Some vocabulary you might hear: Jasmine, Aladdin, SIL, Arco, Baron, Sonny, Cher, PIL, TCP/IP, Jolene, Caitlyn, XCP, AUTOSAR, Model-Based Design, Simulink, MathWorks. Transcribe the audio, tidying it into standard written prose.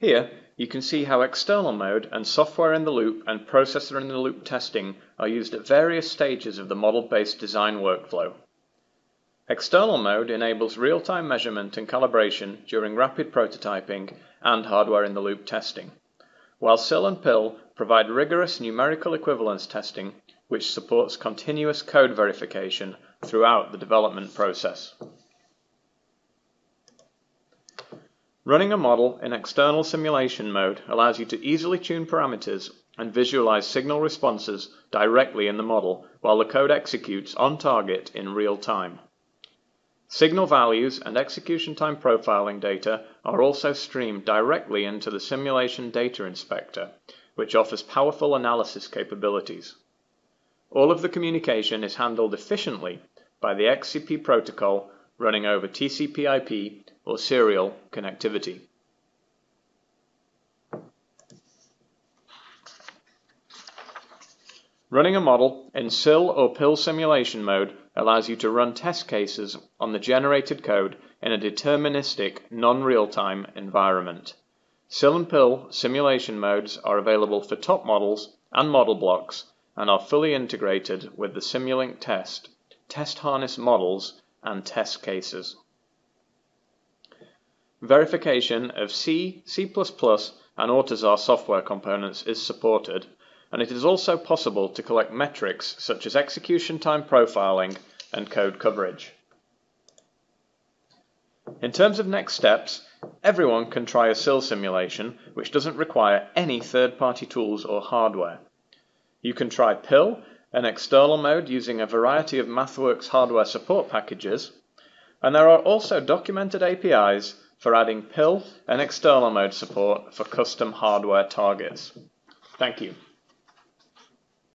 Here, you can see how external mode and software in the loop and processor in the loop testing are used at various stages of the model-based design workflow. External mode enables real-time measurement and calibration during rapid prototyping and hardware in the loop testing, while SIL and PIL provide rigorous numerical equivalence testing which supports continuous code verification throughout the development process. Running a model in external simulation mode allows you to easily tune parameters and visualize signal responses directly in the model while the code executes on target in real time. Signal values and execution time profiling data are also streamed directly into the simulation data inspector, which offers powerful analysis capabilities. All of the communication is handled efficiently by the XCP protocol running over TCP/IP or serial connectivity. Running a model in SIL or PIL simulation mode allows you to run test cases on the generated code in a deterministic, non-real-time environment. SIL and PIL simulation modes are available for top models and model blocks and are fully integrated with the Simulink test harness models, and test cases. Verification of C, C++, and AUTOSAR software components is supported, and it is also possible to collect metrics such as execution time profiling and code coverage. In terms of next steps, everyone can try a SIL simulation, which doesn't require any third-party tools or hardware. You can try PIL in external mode using a variety of MathWorks hardware support packages, and there are also documented APIs for adding PIL and external mode support for custom hardware targets. Thank you.